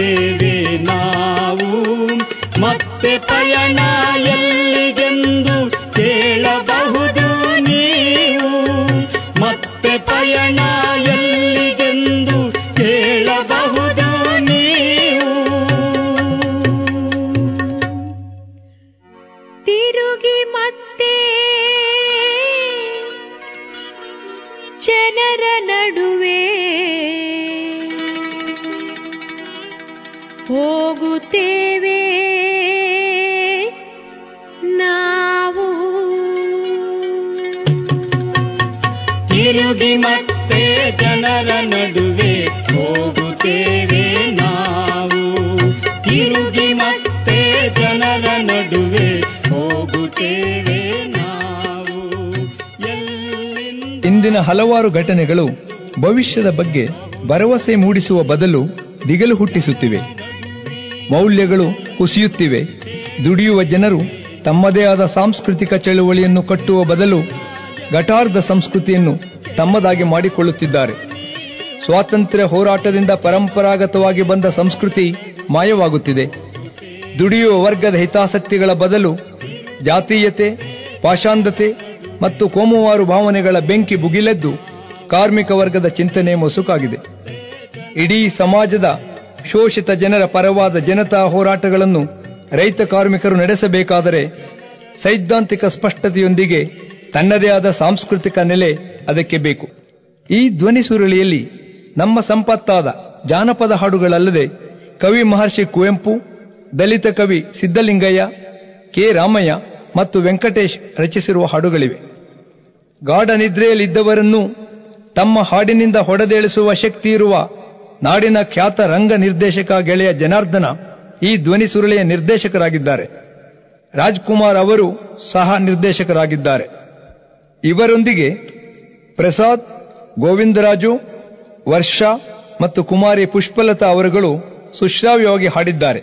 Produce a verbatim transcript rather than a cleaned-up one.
ಮಾಡುತ್ತೇವೆ ನಾವು ಮತ್ತೆ ಪಯಣ ಎಲ್ಲಿಗೆಂದು ಕೇಳಬಹುದು ನೀವು ಮತ್ತೆ ಪಯಣ ಎಲ್ಲಿಗೆಂದು ಕೇಳಬಹುದು ನೀವು ತಿರುಗಿ ಮತ್ತೆ ಜನರ ನಡುವೆ ಹೋಗುತ್ತೇವೆ ನಾವು ತಿರುಗಿ ಮತ್ತೆ ಜನರ ನಡುವೆ ಹೋಗುತ್ತೇವೆ ನಾವು ತಿರುಗಿ ಮತ್ತೆ ಜನರ ನಡುವೆ ಹೋಗುತ್ತೇವೆ ನಾವು ಇಂದಿನ ಹಲವಾರು ಘಟನೆಗಳು ಭವಿಷ್ಯದ ಬಗ್ಗೆ ಭರವಸೆ ಮೂಡಿಸುವ ಬದಲು ದಿಗಲು ಹುಟ್ಟಿಸುತ್ತಿವೆ. ಮೌಲ್ಯಗಳು ಕುಸಿಯುತ್ತಿವೆ. ದುಡಿಯುವ ಜನರು ತಮ್ಮದೇ ಆದ ಸಾಂಸ್ಕೃತಿಕ ಚಳುವಳಿಯನ್ನು ಕಟ್ಟುವ ಬದಲು ಘಟಾರ್ಧ ಸಂಸ್ಕೃತಿಯನ್ನು ತಮ್ಮದಾಗಿ ಮಾಡಿಕೊಳ್ಳುತ್ತಿದ್ದಾರೆ. ಸ್ವಾತಂತ್ರ್ಯ ಹೋರಾಟದಿಂದ ಪರಂಪರಾಗತವಾಗಿ ಬಂದ ಸಂಸ್ಕೃತಿ ಮಾಯವಾಗುತ್ತಿದೆ. ದುಡಿಯುವ ವರ್ಗದ ಹಿತಾಸಕ್ತಿಗಳ ಬದಲು ಜಾತೀಯತೆ, ಪಾಷಾಂಧತೆ ಮತ್ತು ಕೋಮುವಾರು ಭಾವನೆಗಳ ಬೆಂಕಿ ಬುಗಿಲೆದ್ದು ಕಾರ್ಮಿಕ ವರ್ಗದ ಚಿಂತನೆ ಮೊಸುಕಾಗಿದೆ. ಇಡೀ ಸಮಾಜದ ಶೋಷಿತ ಜನರ ಪರವಾದ ಜನತಾ ಹೋರಾಟಗಳನ್ನು ರೈತ ಕಾರ್ಮಿಕರು ನಡೆಸಬೇಕಾದರೆ ಸೈದ್ಧಾಂತಿಕ ಸ್ಪಷ್ಟತೆಯೊಂದಿಗೆ ತನ್ನದೇ ಆದ ಸಾಂಸ್ಕೃತಿಕ ನೆಲೆ ಅದಕ್ಕೆ ಬೇಕು. ಈ ಧ್ವನಿ ಸುರುಳಿಯಲ್ಲಿ ನಮ್ಮ ಸಂಪತ್ತಾದ ಜಾನಪದ ಹಾಡುಗಳಲ್ಲದೆ ಕವಿ ಮಹರ್ಷಿ ಕುವೆಂಪು, ದಲಿತ ಕವಿ ಸಿದ್ದಲಿಂಗಯ್ಯ, ಕೆ ರಾಮಯ್ಯ ಮತ್ತು ವೆಂಕಟೇಶ್ ರಚಿಸಿರುವ ಹಾಡುಗಳಿವೆ. ಗಾಢ ನಿದ್ರೆಯಲ್ಲಿದ್ದವರನ್ನು ತಮ್ಮ ಹಾಡಿನಿಂದ ಹೊಡೆದೇಳಿಸುವ ಶಕ್ತಿ ಇರುವ ನಾಡಿನ ಖ್ಯಾತ ರಂಗ ನಿರ್ದೇಶಕ ಗೆಳೆಯ ಜನಾರ್ದನ ಈ ಧ್ವನಿ ಸುರುಳಿಯ ನಿರ್ದೇಶಕರಾಗಿದ್ದಾರೆ. ರಾಜ್ಕುಮಾರ್ ಅವರು ಸಹ ನಿರ್ದೇಶಕರಾಗಿದ್ದಾರೆ. ಇವರೊಂದಿಗೆ ಪ್ರಸಾದ್, ಗೋವಿಂದರಾಜು, ವರ್ಷಾ ಮತ್ತು ಕುಮಾರಿ ಪುಷ್ಪಲತಾ ಅವರುಗಳು ಸುಶ್ರಾವ್ಯವಾಗಿ ಹಾಡಿದ್ದಾರೆ.